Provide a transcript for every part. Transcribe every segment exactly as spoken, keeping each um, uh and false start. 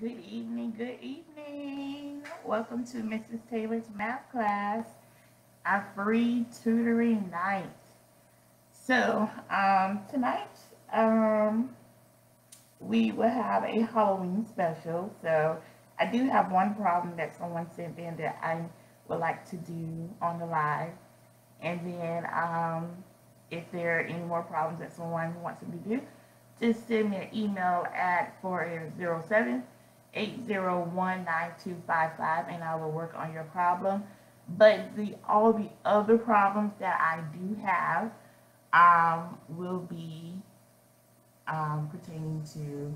Good evening, good evening. Welcome to Missus Taylor's Math Class, our free tutoring night. So, um, tonight, um, we will have a Halloween special. So, I do have one problem that someone sent in that I would like to do on the live. And then, um, if there are any more problems that someone wants me to do, just send me an email at four zero seven, eight zero one, nine two five five and I will work on your problem. But the all the other problems that I do have um, will be um, pertaining to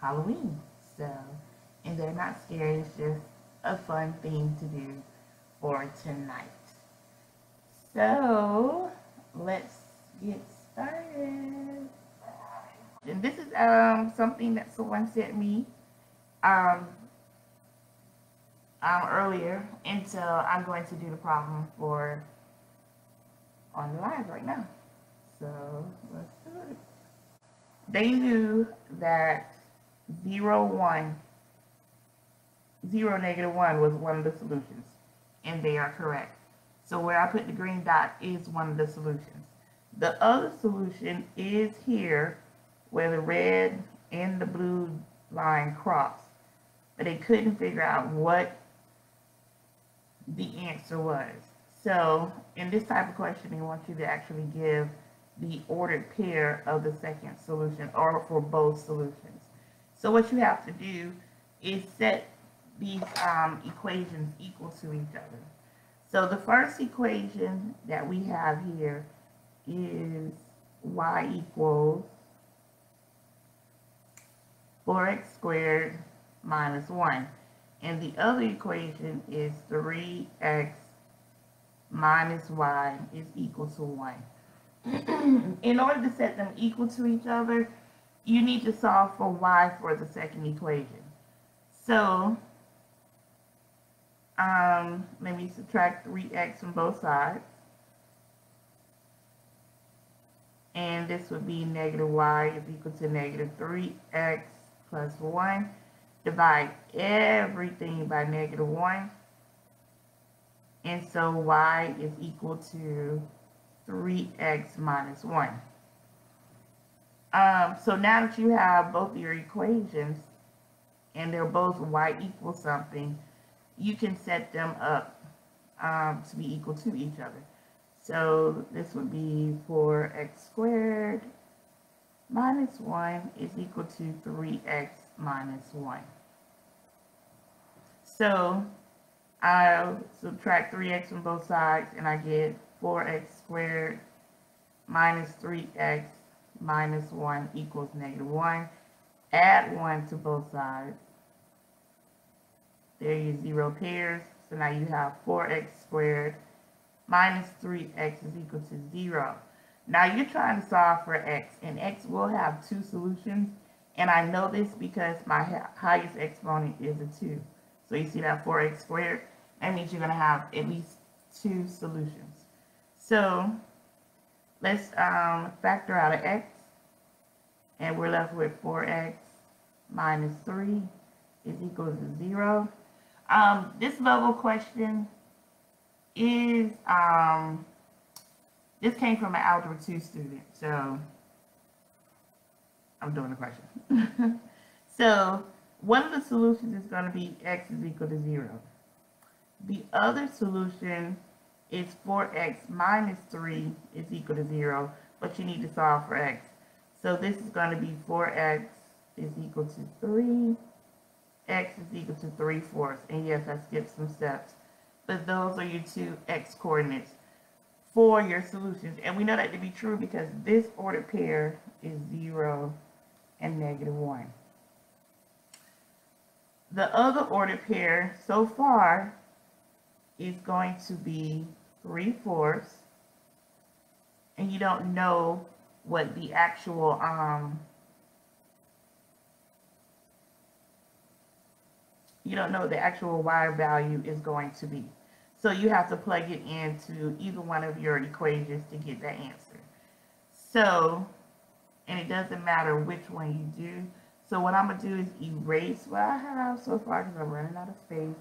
Halloween. So, and they're not scary, it's just a fun thing to do for tonight. So, let's get started. And this is um something that someone sent me um, um earlier, and so I'm going to do the problem for on the live right now. So let's do it. They knew that zero one zero negative one was one of the solutions, and they are correct. So where I put the green dot is one of the solutions. The other solution is here, where the red and the blue line cross, but they couldn't figure out what the answer was. So in this type of question, they want you to actually give the ordered pair of the second solution or for both solutions. So what you have to do is set these um, equations equal to each other. So the first equation that we have here is y equals four x squared minus one. And the other equation is three x minus y is equal to one. In order to set them equal to each other, you need to solve for y for the second equation. So, um, let me subtract three x from both sides. And this would be negative y is equal to negative three x plus one. Divide everything by negative one, and so y is equal to three x minus one. Um, so now that you have both your equations and they're both y equals something, you can set them up um, to be equal to each other. So this would be four x squared minus one is equal to three x minus one. So I'll subtract three x from both sides and I get four x squared minus three x minus one equals negative one. Add one to both sides. There you zero pairs. So now you have four x squared minus three x is equal to zero. Now you're trying to solve for x, and x will have two solutions, and I know this because my highest exponent is a two. So you see that four x squared, that means you're going to have at least two solutions. So let's um, factor out an x, and we're left with four x minus three is equal to zero. Um, this level question is... Um, This came from an Algebra two student, so I'm doing the question. So one of the solutions is going to be x is equal to zero. The other solution is four x minus three is equal to zero, but you need to solve for x. So this is going to be four x is equal to three, x is equal to three fourths. And yes, I skipped some steps, but those are your two x coordinates for your solutions, and we know that to be true because this ordered pair is zero and negative one. The other ordered pair so far is going to be three fourths, and you don't know what the actual um you don't know the actual y value is going to be. So you have to plug it into either one of your equations to get that answer. So, and it doesn't matter which one you do. So what I'm going to do is erase what I have so far because I'm running out of space.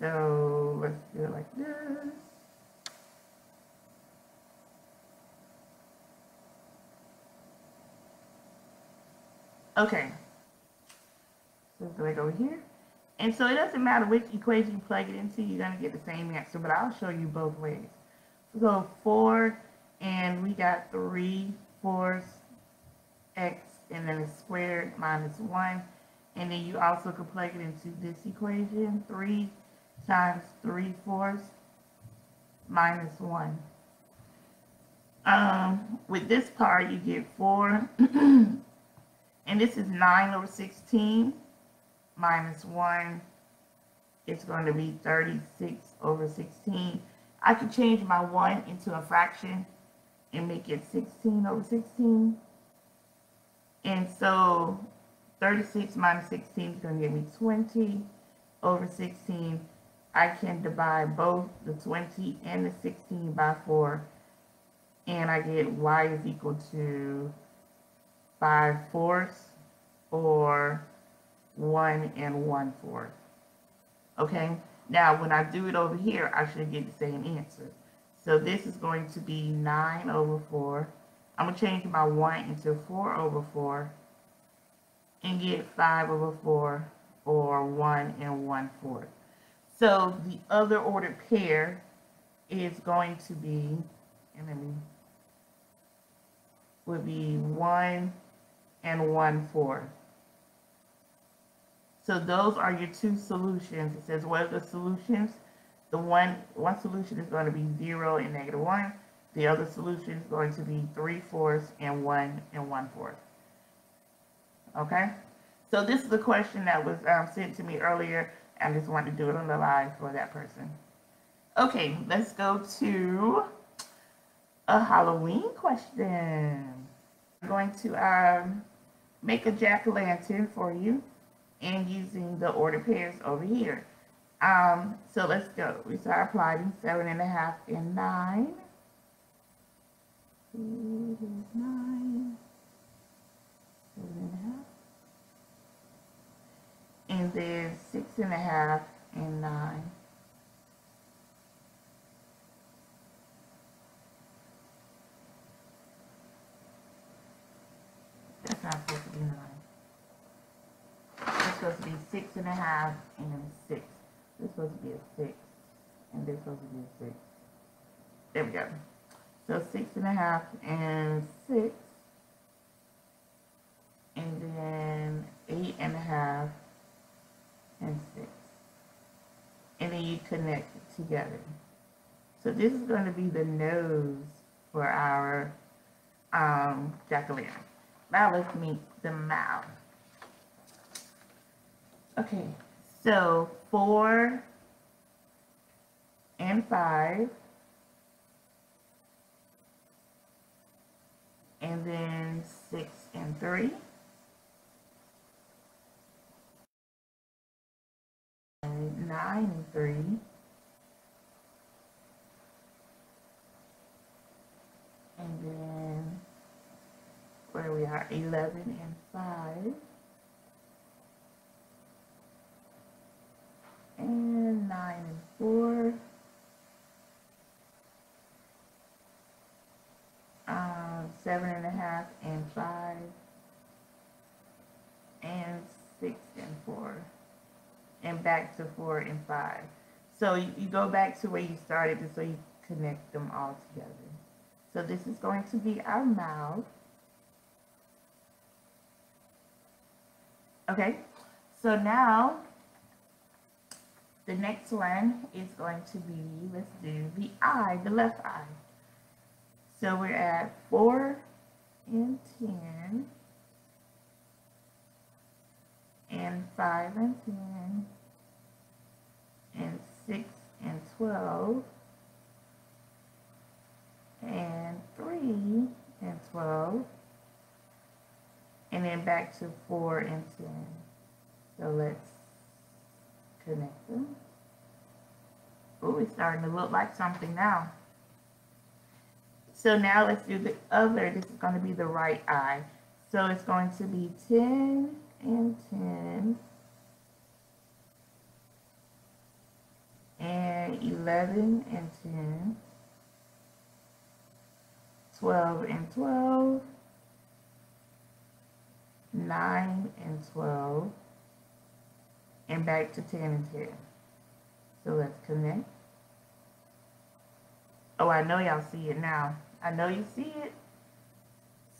So let's do it like this. Okay, so it's going to go here. And so it doesn't matter which equation you plug it into, you're going to get the same answer, but I'll show you both ways. So four, and we got three fours, x, and then it's squared minus one. And then you also can plug it into this equation, three times three fourths minus one. Um, with this part, you get four, and this is nine over sixteen minus one. It's going to be thirty-six over sixteen. I could change my one into a fraction and make it sixteen over sixteen. And so thirty-six minus sixteen is going to give me twenty over sixteen. I can divide both the twenty and the sixteen by four. And I get y is equal to five fourths or one and one fourth. Okay. Now, when I do it over here, I should get the same answer. So this is going to be nine over four. I'm going to change my one into four over four and get five over four, or one and one fourth. So the other ordered pair is going to be, and let me, would be one and one fourth. So those are your two solutions. It says, what are the solutions? The one, one solution is going to be zero and negative one. The other solution is going to be three fourths and one and one fourth. Okay? So this is a question that was um, sent to me earlier. I just wanted to do it on the live for that person. Okay, let's go to a Halloween question. I'm going to um, make a jack-o'-lantern for you, and using the ordered pairs over here. Um, so let's go. We start plotting seven and a half and nine. It is nine. Seven and a half. And then six and a half and nine. That's not supposed to be nine. Supposed to be six and a half and six. This is supposed to be a six, and this is supposed to be a six. There we go. So six and a half and six, and then eight and a half and six, and then you connect it together. So this is going to be the nose for our um, jack-o'-lantern. Now let's make the mouth. Okay, so four and five, and then six and three, and nine and three, and then where we are, eleven and five. And nine and four. Um, seven and a half and five. And six and four. And back to four and five. So you, you go back to where you started just so you connect them all together. So this is going to be our mouth. Okay. So now the next one is going to be, let's do the eye, the left eye. So we're at four and ten, and five and ten, and six and twelve, and three and twelve, and then back to four and ten. So let's connect them. Oh, it's starting to look like something now. So now let's do the other. This is going to be the right eye. So it's going to be ten and ten. And eleven and ten. twelve and twelve. nine and twelve. And back to ten and ten. So let's connect. Oh, I know y'all see it now. I know you see it.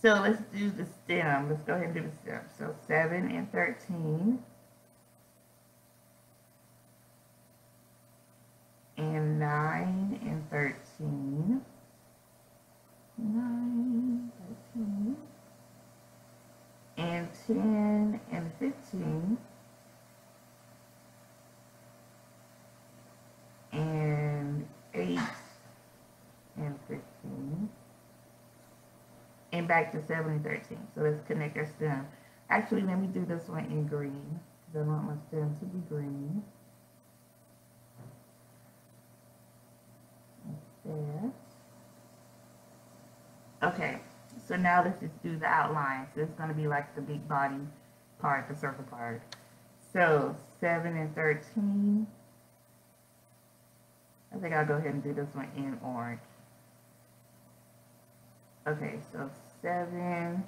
So let's do the stem. Let's go ahead and do the stem. So seven and thirteen. And nine and thirteen. nine, thirteen. And ten and fifteen. And eight and fifteen. And back to seven and thirteen. So let's connect our stem. Actually, let me do this one in green, because I want my stem to be green. There. Okay, so now let's just do the outline. So it's going to be like the big body part, the circle part. So seven and thirteen. I think I'll go ahead and do this one in orange. Okay, so seven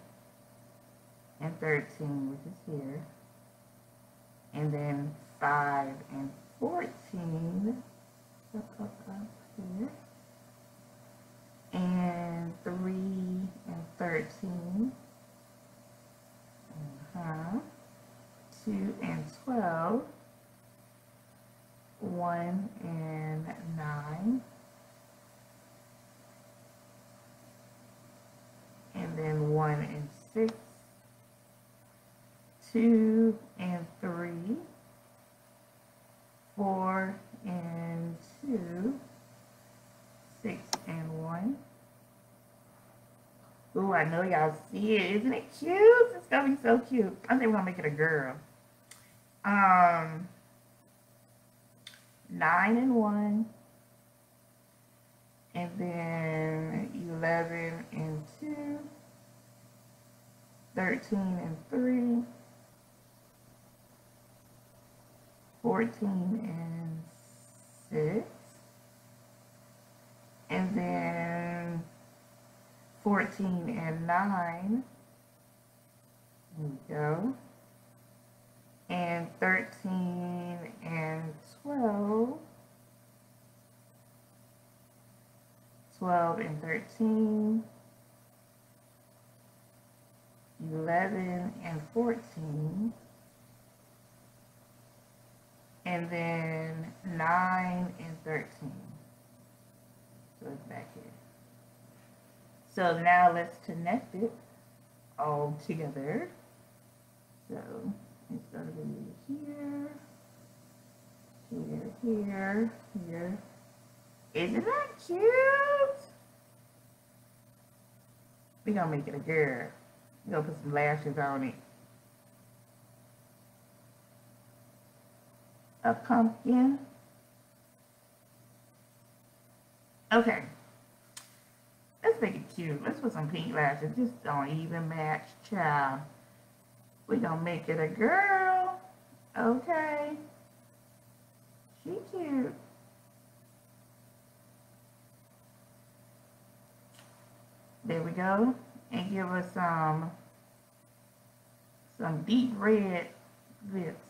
and thirteen, which is here. And then five and fourteen. Up, up, up here. And three and thirteen. Uh-huh. two and twelve. one and nine. And then one and six. two and three. four and two. six and one. Ooh, I know y'all see it. Isn't it cute? It's gonna be so cute. I think we're gonna make it a girl. Um, nine and one. And then eleven and two. thirteen and three. fourteen and six. And then fourteen and nine. There we go. And thirteen and twelve. twelve and thirteen. eleven and fourteen. And then nine and thirteen. So it's back here. So now let's connect it all together. So it's going to be here, here, here, here. Isn't that cute? We're going to make it a girl. We're going to put some lashes on it. A pumpkin. Okay, let's make it cute. Let's put some pink lashes. Just don't even match, child. We're gonna make it a girl. Okay. She cute. There we go. And give her some, some deep red lips.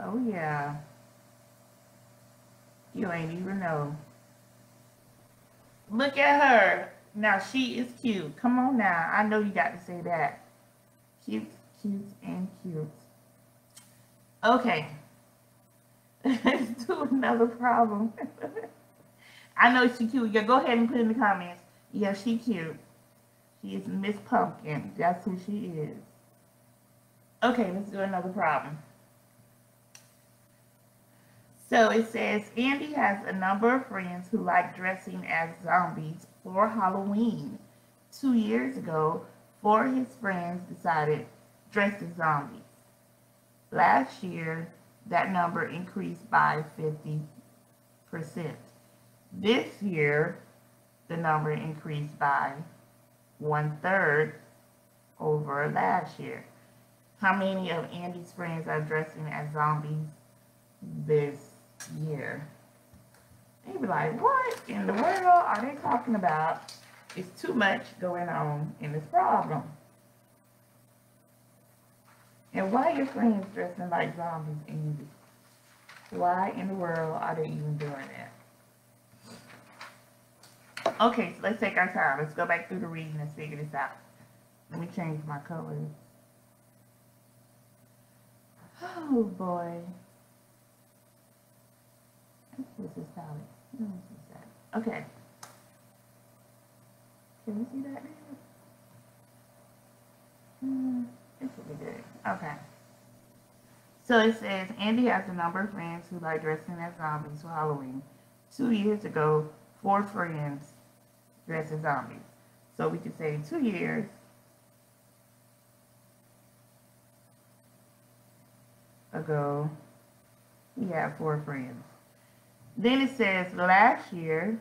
Oh yeah, you ain't even know. Look at her. Now she is cute. Come on now, I know you got to say that. Cute, cute, and cute. Okay, let's do another problem. I know she cute. Yeah, go ahead and put in the comments. Yeah, she cute. She is Miss Pumpkin. That's who she is. Okay, let's do another problem. So it says, Andy has a number of friends who like dressing as zombies for Halloween. Two years ago, four of his friends decided to dress as zombies. Last year, that number increased by fifty percent. This year, the number increased by one-third over last year. How many of Andy's friends are dressing as zombies this year? They'd be like, what in the world are they talking about? It's too much going on in this problem. And why are your friends dressing like zombies, Andy? Why in the world are they even doing that? Okay, so let's take our time. Let's go back through the reading and figure this out. Let me change my colors. Oh boy. This is solid. This is solid. Okay. Can we see that now? Hmm. This will be good. Okay. So it says Andy has a number of friends who like dressing as zombies for Halloween. Two years ago, four friends dressed as zombies. So we could say two years ago, we had four friends. Then it says last year,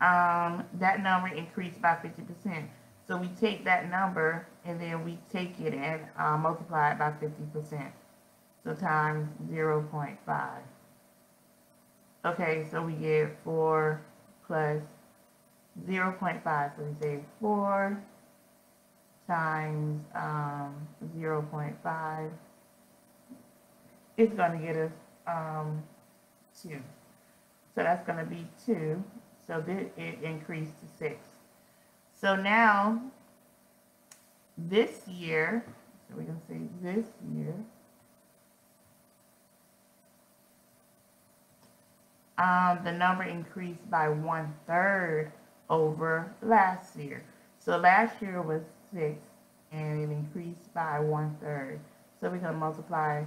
um, that number increased by fifty percent. So we take that number and then we take it and uh, multiply it by fifty percent. So times zero point five. Okay, so we get four plus zero point five. So we say four times um, zero point five. It's going to get us um, two. So that's going to be two. So this, it increased to six. So now, this year, so we're going to say this year, Um, the number increased by one third over last year. So last year was six and it increased by one third. So we're going to multiply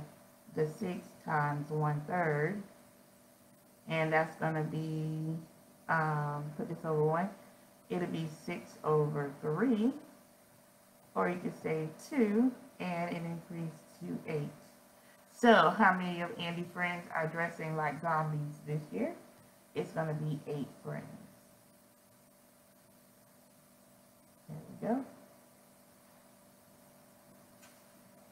the six times one third. And that's going to be, um, put this over one, it'll be six over three. Or you could say two and it increased to eight. So, how many of Andy's friends are dressing like zombies this year? It's going to be eight friends. There we go.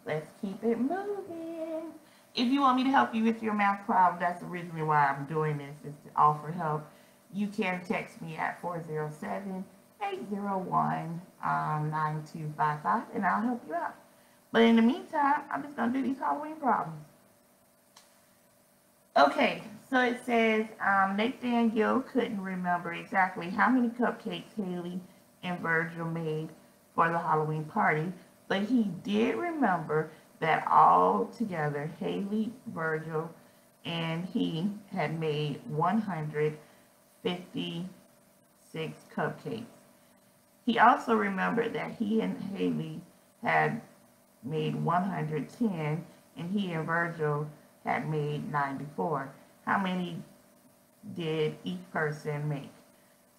Let's keep it moving. If you want me to help you with your math problem, that's the reason why I'm doing this, is to offer help. You can text me at four zero seven, eight zero one, nine two five five, and I'll help you out. But in the meantime, I'm just going to do these Halloween problems. Okay, so it says, um, Nathan Gill couldn't remember exactly how many cupcakes Haley and Virgil made for the Halloween party, but he did remember that all together, Haley, Virgil, and he had made one hundred fifty-six cupcakes. He also remembered that he and Haley had made one hundred ten, and he and Virgil had made ninety-four. How many did each person make?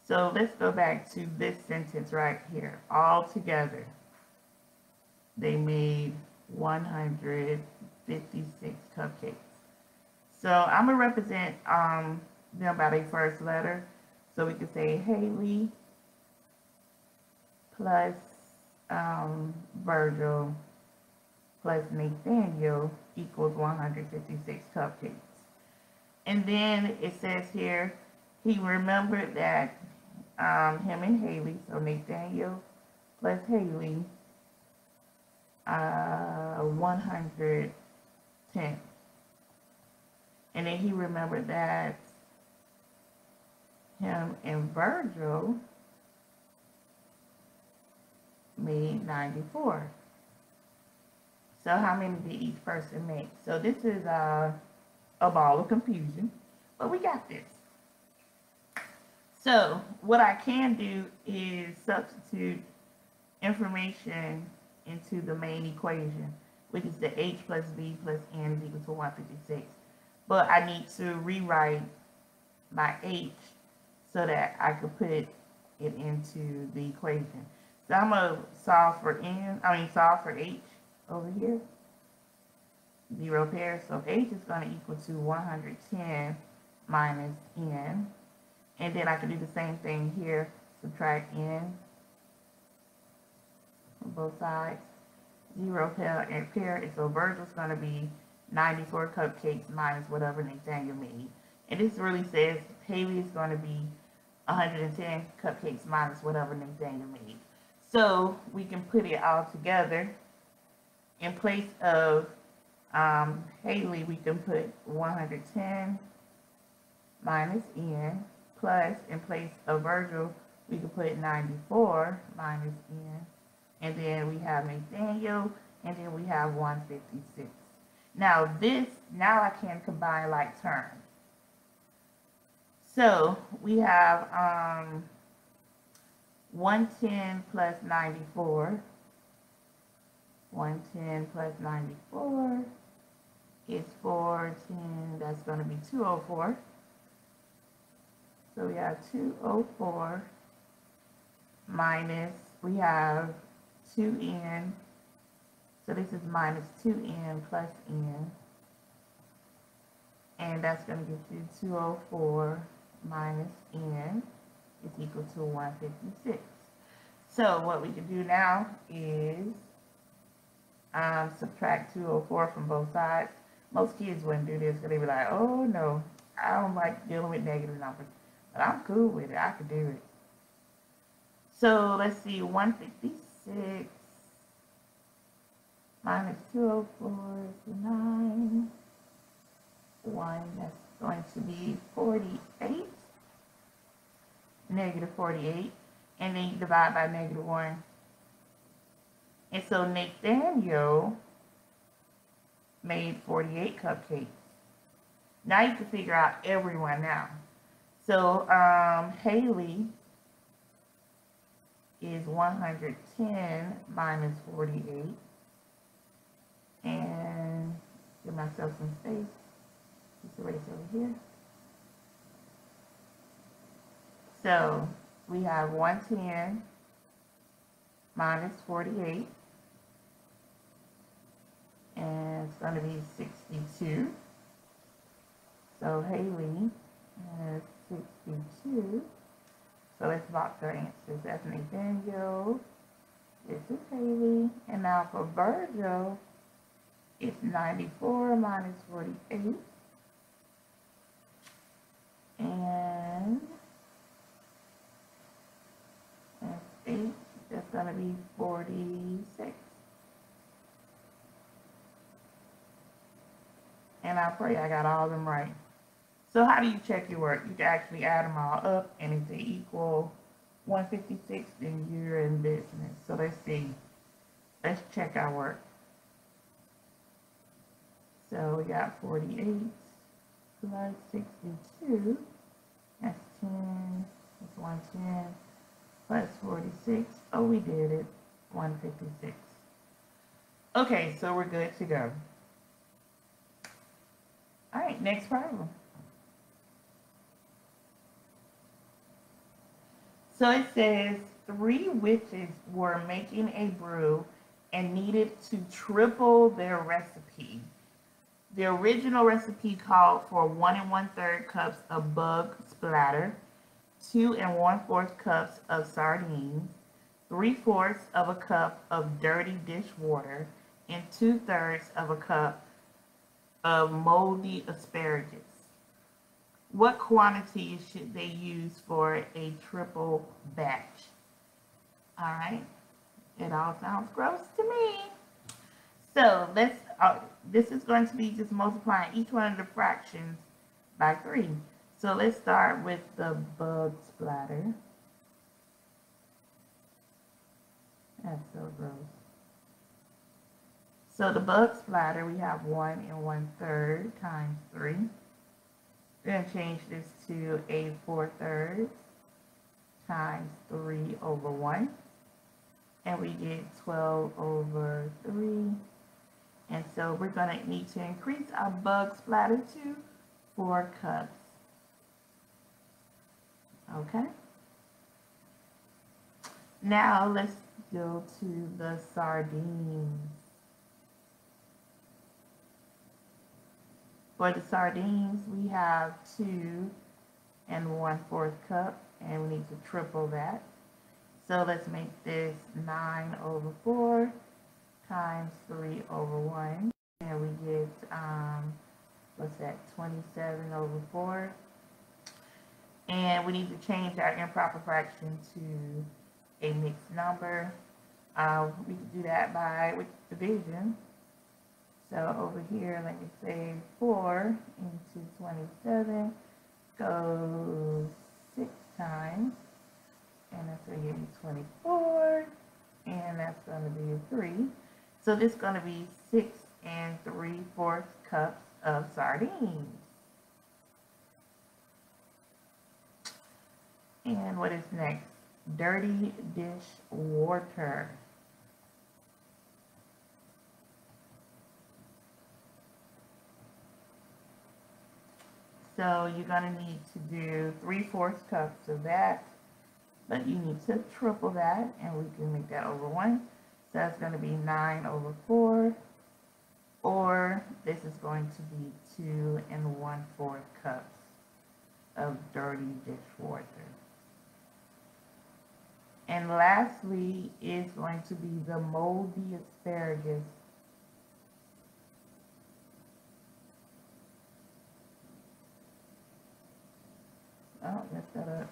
So let's go back to this sentence right here. All together, they made one hundred fifty-six cupcakes. So I'm gonna represent um, them by their first letter. So we can say Haley plus um, Virgil plus Nathaniel equals one hundred fifty-six cupcakes. And then it says here, he remembered that um, him and Haley, so Nathaniel plus Haley, uh, one hundred ten. And then he remembered that him and Virgil made ninety-four. So how many did each person make? So this is uh, a ball of confusion, but we got this. So what I can do is substitute information into the main equation, which is the H plus B plus N is equal to one hundred fifty-six. But I need to rewrite my H so that I could put it into the equation. So I'm gonna solve for N, I mean solve for H. over here. Zero pairs, so H is going to equal to one hundred ten minus N. And then I can do the same thing here, subtract N from both sides. Zero pair and pair, and so Virgil's going to be ninety-four cupcakes minus whatever Nathaniel made. And this really says Haley is going to be one hundred ten cupcakes minus whatever Nathaniel made. So we can put it all together. In place of um, Haley, we can put one hundred ten minus N, plus in place of Virgil, we can put ninety-four minus N. And then we have Nathaniel, and then we have one hundred fifty-six. Now this, now I can combine like terms. So we have um, one hundred ten plus ninety-four. one hundred ten plus ninety-four is four hundred ten. That's going to be two hundred four. So we have two hundred four minus, we have two N. So this is minus two N plus N. And that's going to give you two hundred four minus N is equal to one hundred fifty-six. So what we can do now is um, subtract two hundred four from both sides. Most kids wouldn't do this because they'd be like, oh no, I don't like dealing with negative numbers. But I'm cool with it. I could do it. So let's see, one hundred fifty-six minus two hundred four is nine. one, that's going to be forty-eight, negative forty-eight, and then you divide by negative one. And so Nathaniel made forty-eight cupcakes. Now you can figure out everyone now. So um, Haley is one hundred ten minus forty-eight, and give myself some space. Erase over here. So we have one hundred ten minus forty-eight, and it's going to be sixty-two. So Haley has sixty-two. So let's box our answers. That's Nathaniel. This is Haley. And now for Virgil, it's ninety-four minus forty-eight. And that's eight, that's going to be forty-six. And I pray I got all of them right. So how do you check your work? You can actually add them all up, and if they equal one hundred fifty-six, then you're in business. So let's see. Let's check our work. So we got forty-eight. Plus sixty-two, that's ten, that's one hundred ten, plus forty-six, oh we did it, one hundred fifty-six. Okay, so we're good to go. Alright, next problem. So it says, three witches were making a brew and needed to triple their recipe. The original recipe called for one and one-third cups of bug splatter, two and one-fourth cups of sardines, three-fourths of a cup of dirty dishwater, and two-thirds of a cup of moldy asparagus. What quantities should they use for a triple batch? All right, it all sounds gross to me. So let's, uh, this is going to be just multiplying each one of the fractions by three. So let's start with the bug splatter. That's so gross. So the bug splatter, we have one and one third times three. We're going to change this to a four thirds times three over one. And we get twelve over three. And so we're going to need to increase our bug splatter to four cups. Okay. Now let's go to the sardines. For the sardines, we have two and one fourth cup, and we need to triple that. So let's make this nine over four times three over one, and we get um, what's that? twenty-seven over four. And we need to change our improper fraction to a mixed number. Uh, we can do that by with division. So over here, let me say four into twenty-seven goes six times, and that's going to give me twenty-four, and that's going to be a three. So this is going to be six and three-fourths cups of sardines. And what is next? Dirty dish water. So you're going to need to do three-fourths cups of that, but you need to triple that, and we can make that over one. So that's going to be nine over four, or this is going to be two and one-fourth cups of dirty dish water. And lastly is going to be the moldy asparagus. Oh, messed that up.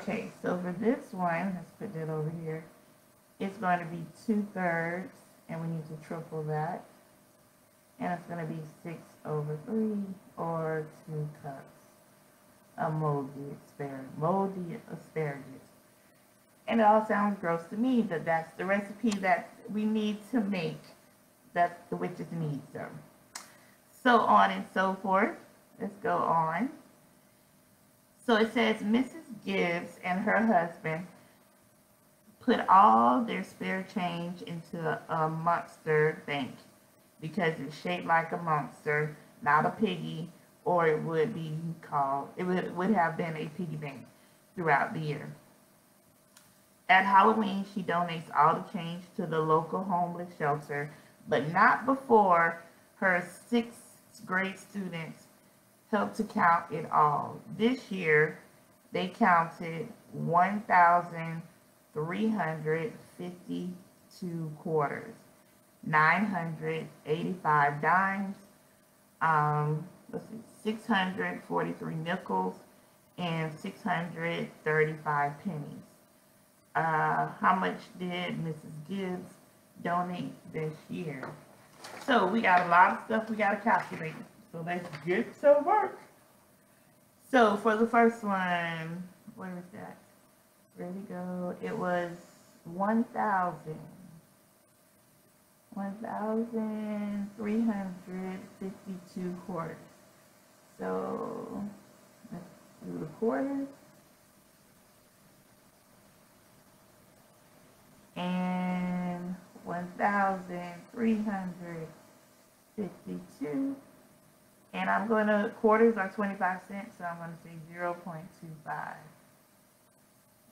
Okay, so for this one, let's put that over here. It's going to be two thirds, and we need to triple that. And it's going to be six over three, or two cups of moldy asparagus. Moldy asparagus. And it all sounds gross to me, but that's the recipe that we need to make. That's the witch's need, so. So on and so forth. Let's go on. So it says Missus Gibbs and her husband put all their spare change into a monster bank because it's shaped like a monster, not a piggy, or it would be called, it would, would have been a piggy bank throughout the year. At Halloween, she donates all the change to the local homeless shelter, but not before her sixth grade students helped to count it all. This year, they counted one thousand three hundred fifty-two quarters, nine hundred eighty-five dimes, um, let's see, six hundred forty-three nickels, and six hundred thirty-five pennies. Uh, how much did Missus Gibbs donate this year? So we got a lot of stuff we got to calculate. So let's get to work. So for the first one, where is that? There we go. It was one thousand. one thousand three hundred fifty-two quarters. So let's do the quarters. And one thousand three hundred fifty-two. And I'm going to, quarters are twenty-five cents, so I'm going to say zero point two five.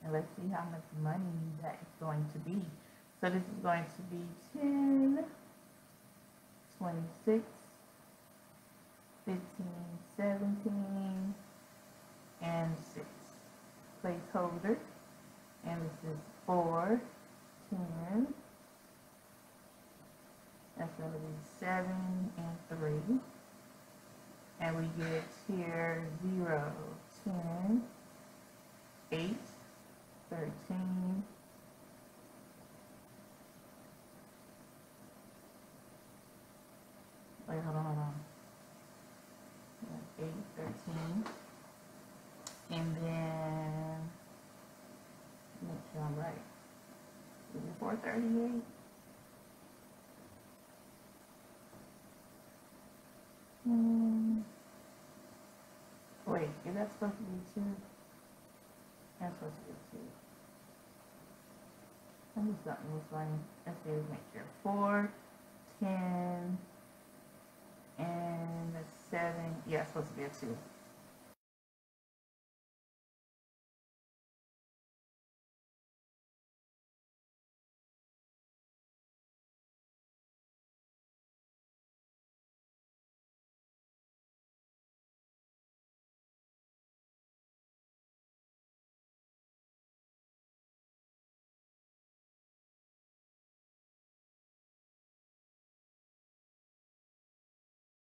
And let's see how much money that is going to be. So this is going to be ten, twenty-six, fifteen, seventeen, and six. Placeholder. And this is four, ten. That's going to be seven and three. And we get here zero, ten, eight, thirteen, wait, hold on, hold on, eight, thirteen, and then, make sure I'm right, is it four thirty-eight? Hmm. Wait, is that supposed to be two? That's supposed to be two. Let me stop this one. Let's see, let's make sure. four, ten, and seven. Yeah, it's supposed to be a two.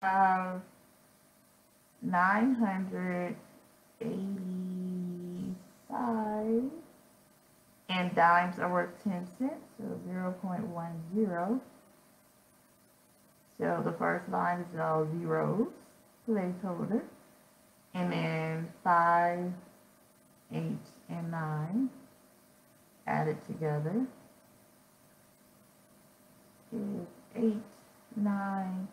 have nine hundred eighty-five and dimes are worth ten cents, so zero point one zero. So the first line is all zeros, placeholder, and then five, eight, and nine added together is eight, nine,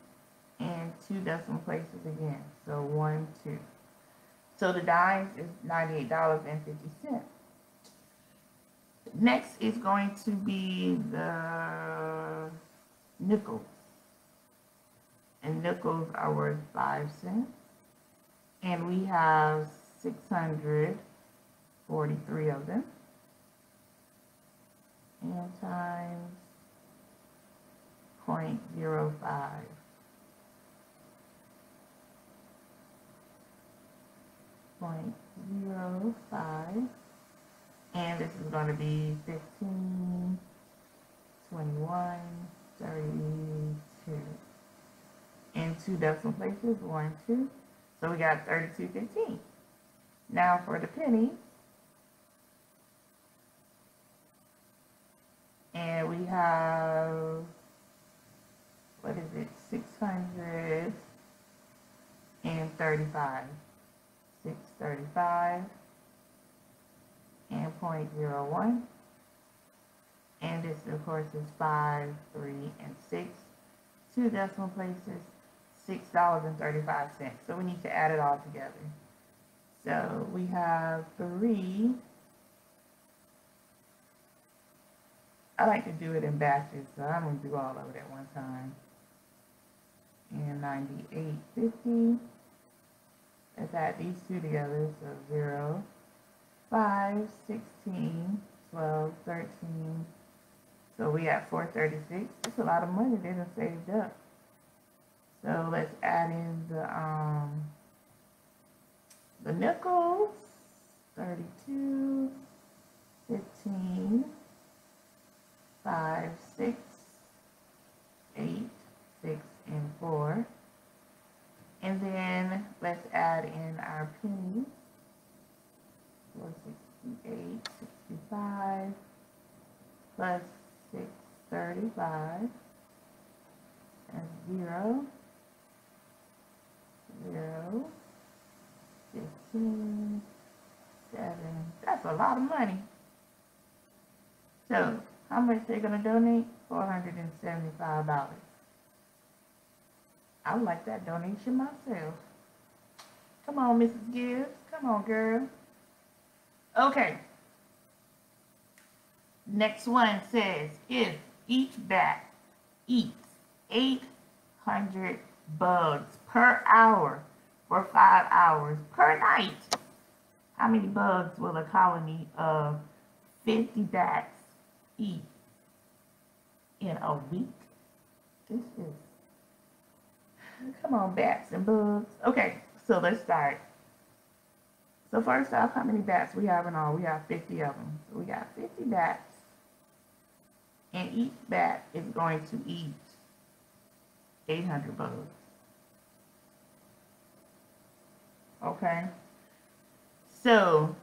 and two decimal places again. So one, two. So the dimes is ninety-eight dollars and fifty cents. Next is going to be the nickels. And nickels are worth five cents. And we have six hundred forty-three of them. And times zero point zero five. zero point zero five. And this is going to be fifteen, twenty-one, thirty-two. And two decimal places, one, two. So we got thirty-two fifteen. Now for the penny. And we have, what is it, six hundred thirty-five. six thirty-five. And zero point zero one. And this, of course, is five, three, and six. Two decimal places. six dollars and thirty-five cents. So we need to add it all together. So we have three. I like to do it in batches, so I'm going to do all of it at one time. And ninety-eight fifty. Let's add these two together. So zero, five, sixteen, twelve, thirteen. So we have four thirty-six. That's a lot of money they done saved up. So let's add in the um, the nickels, thirty-two, fifteen, five, six, eight, six, and four. And then let's add in our pennies, four sixty-eight, sixty-five, plus six thirty-five, and zero, zero, fifteen, seven. That's a lot of money. So how much they're gonna donate? Four hundred seventy-five dollars. I like that donation myself. Come on, Missus Gibbs, come on, girl. Okay, next one says, if each bat eats eight hundred bugs per hour for five hours per night, how many bugs will a colony of fifty bats eat in a week? This is, come on, bats and bugs. Okay, so let's start. So first off, how many bats we have in all? We have fifty of them. So we got fifty bats, and each bat is going to eat eight hundred bugs. Okay, so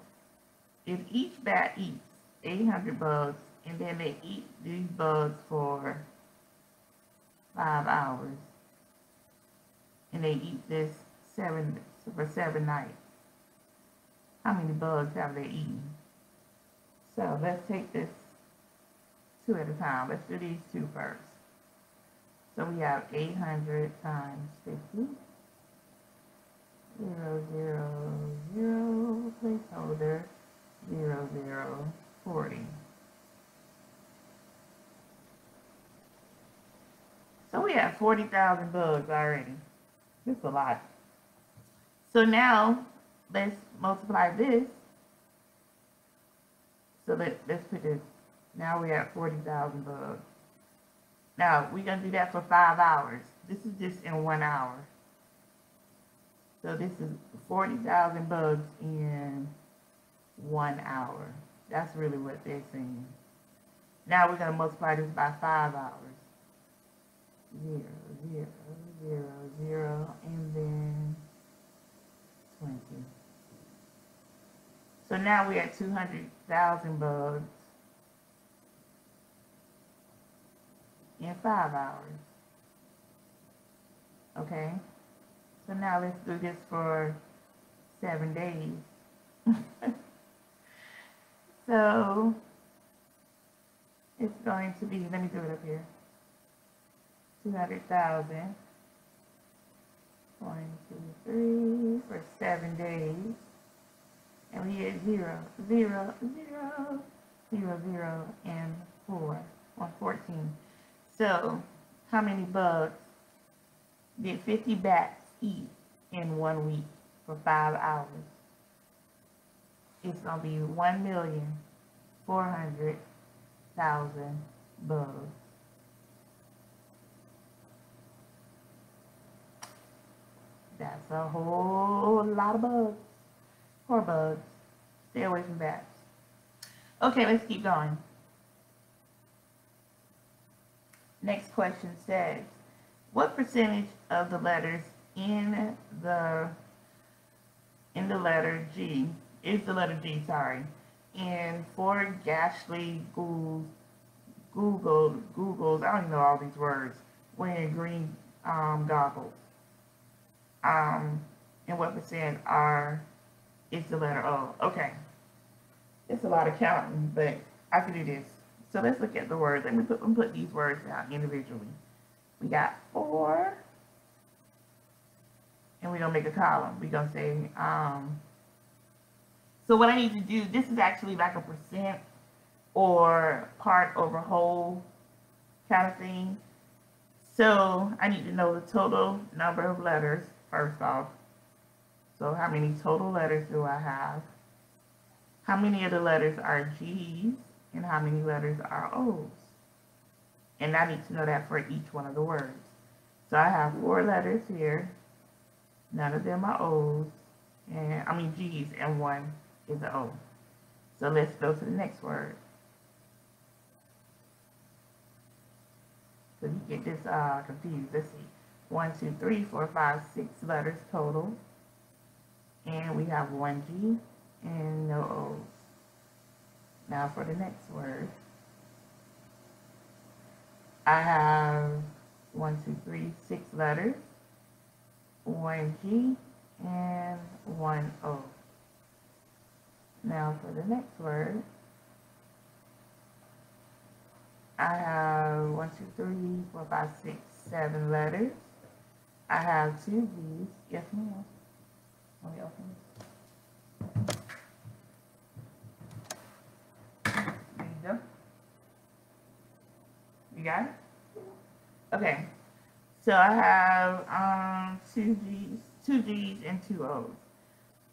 if each bat eats eight hundred bugs and then they eat these bugs for five hours and they eat this seven for seven nights, how many bugs have they eaten? So let's take this two at a time. Let's do these two first. So we have eight hundred times fifty, zero, zero, zero, placeholder, zero, zero, forty. So we have forty thousand bugs already. That's a lot. So now let's multiply this. So let, let's put this, now we have forty thousand bugs. Now, we're going to do that for five hours. This is just in one hour. So this is forty thousand bugs in one hour. That's really what they're saying. Now we're going to multiply this by five hours. zero, zero, zero, zero, and then twenty. So now we're at two hundred thousand bugs in five hours. Okay, so now let's do this for seven days. So it's going to be, let me do it up here, two hundred thousand, one, two, three, for seven days. And we had zero, zero, zero, zero, zero, and four, on fourteen. So how many bugs did fifty bats eat in one week for five hours? It's going to be one million four hundred thousand bugs. That's a whole lot of bugs. Poor bugs. Stay away from bats. Okay, let's keep going. Next question says, what percentage of the letters in the in the letter G is the letter G, sorry, in Ford Gashley Google's Google Google's I don't even know all these words, wearing green um goggles. Um and what percent are is the letter O? Okay. It's a lot of counting, but I can do this. So let's look at the words. Let me put, let me put these words out individually. We got four, and we're going to make a column. We're going to say, um, so what I need to do, this is actually like a percent or part over whole kind of thing. So I need to know the total number of letters first off. So how many total letters do I have? How many of the letters are G's, and how many letters are O's? And I need to know that for each one of the words. So I have four letters here. None of them are O's, and I mean G's, and one is an O. So let's go to the next word. So you get this uh, confused. Let's see. One, two, three, four, five, six letters total. And we have one G and no O's. Now for the next word. I have one, two, three, six letters, one G, and one O. Now for the next word. I have one, two, three, four, five, six, seven letters. I have two G's. Yes, ma'am. Let me open this. There you go. You got it? Okay. So I have um, two G's, two G's and two O's.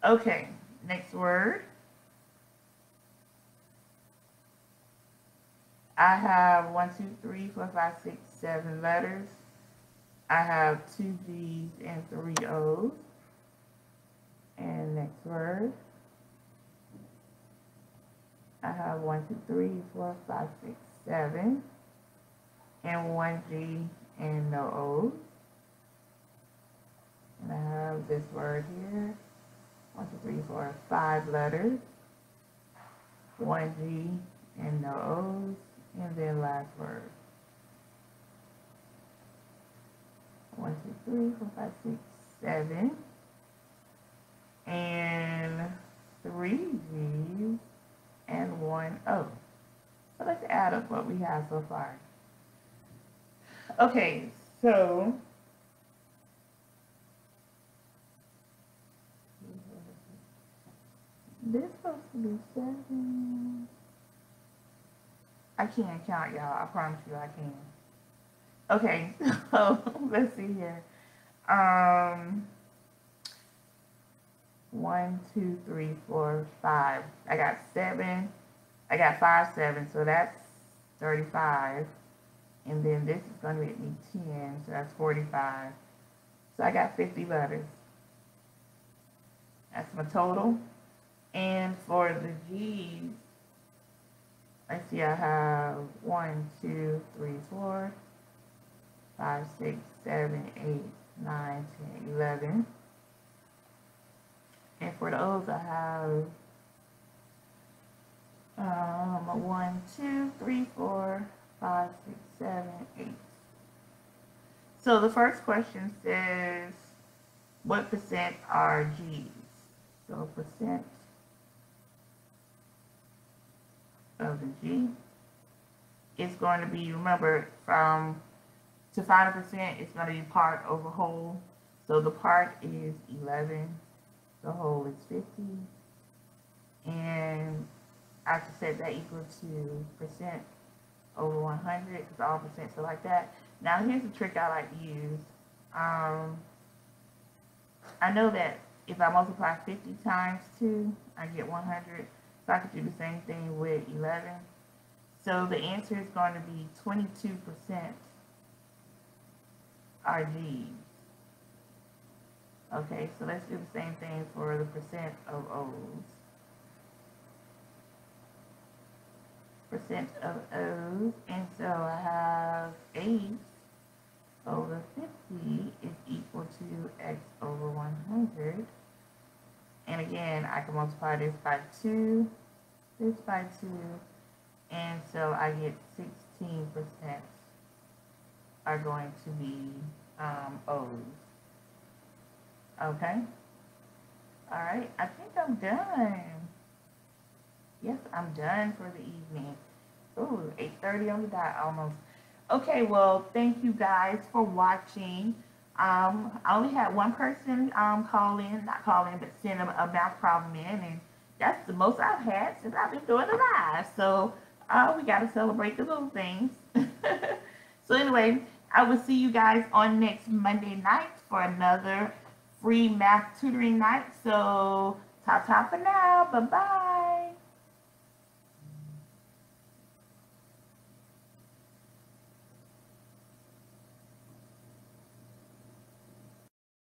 Okay. Next word. I have one, two, three, four, five, six, seven letters. I have two G's and three O's. And next word. I have one, two, three, four, five, six, seven, and one G and no O's. And I have this word here. One, two, three, four, five letters. One G and no O's. And then last word. One, two, three, four, five, six, seven. And three G's and one O. So let's add up what we have so far. Okay, so this is supposed to be seven. I can't count, y'all. I promise you I can. Okay, so let's see here. Um One, two, three, four, five. I got seven. I got five, seven. So that's thirty-five. And then this is going to make me ten. So that's forty-five. So I got fifty letters. That's my total. And for the G's, let's see, I have one, two, three, four, five, six, seven, eight, nine, ten, eleven. And for those I have um, one, two, three, four, five, six, seven, eight. So the first question says, what percent are G's? So percent of the G is going to be, remember, from to find a percent, it's going to be part over whole. So the part is eleven, the whole is fifty, and I have to set that equal to percent over one hundred, because all percents are like that. Now here's the trick I like to use. Um, I know that if I multiply fifty times two, I get one hundred. So I could do the same thing with eleven. So the answer is going to be twenty-two percent are G's. Okay, so let's do the same thing for the percent of O's. Percent of O's, and so I have eight over fifty is equal to x over one hundred. And again, I can multiply this by two, this by two, and so I get sixteen percent are going to be um, O's. Okay? Alright, I think I'm done. Yes, I'm done for the evening. Ooh, eight thirty on the dot almost. Okay, well, thank you guys for watching. Um, I only had one person um, call in, not call in, but send them a math problem in, and that's the most I've had since I've been doing the live. So uh, we got to celebrate the little things. So anyway, I will see you guys on next Monday night for another free math tutoring night. So ta-ta for now. Bye-bye.